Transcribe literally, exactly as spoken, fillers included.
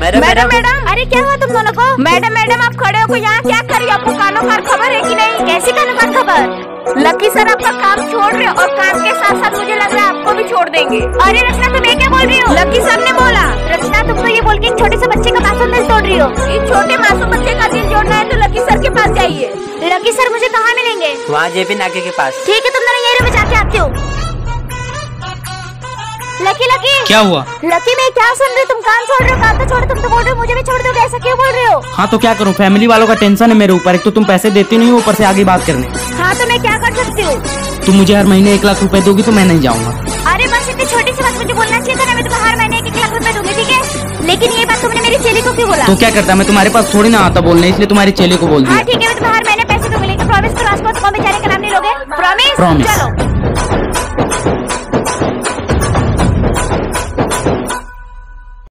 Madam madam अरे क्या हुआ तुम दोनों को? मैडम मैडम आप खड़े हो यहाँ क्या कर रही हो? आपको कानों कार खबर है कि नहीं? कैसी कानों कार खबर? लकी सर आपका काम छोड़ रहे और काम के साथ साथ मुझे लग रहा है आपको भी छोड़ देंगे। अरे रचना तुम ये क्या बोल रही हो? लकी सर ने बोला। रचना तुम तो ये बोल के छोटे से बच्चे का मासूम दिल तोड़ रही हो। एक छोटे मासूम बच्चे का दिल जोड़ना है तो लकी सर के पास जाइए। लकी सर मुझे कहाँ मिलेंगे? वहाँ जेपी नाके के पास। ठीक है तुम दोनों यहीं पे जाके आते हो। लकी लकी क्या हुआ? लकी मैं क्या सुन रही हूँ? तुम काम छोड़ रहे हो, काम तो छोड़, तुम तो बोल रहे हो मुझे भी छोड़ दो, ऐसा क्यों बोल रहे हो? हाँ तो क्या करूँ, फैमिली वालों का टेंशन है मेरे ऊपर। एक तो तुम पैसे देती नहीं हो, ऊपर से आगे बात करने। हाँ तो मैं क्या कर सकती हूँ? तुम मुझे हर महीने एक लाख रुपए दोगी तो मैं नहीं जाऊँगा। अरे बस इतनी छोटी सी बात मुझे बोलना चाहिए था ना, मैं तुम्हें हर महीने एक लाख रुपए दूंगी ठीक है, लेकिन ये बात तुमने मेरी चेली को क्यों बोला? तो क्या करता, मैं तुम्हारे पास थोड़ी ना आता बोलने, इसलिए तुम्हारी चेली को बोल दिया। ठीक है मैं तुम्हें हर महीने पैसे दूंगी, लेकिन प्रॉमिस करो आज को तुम बेचारे का नाम नहीं लोगे। प्रॉमिस? चलो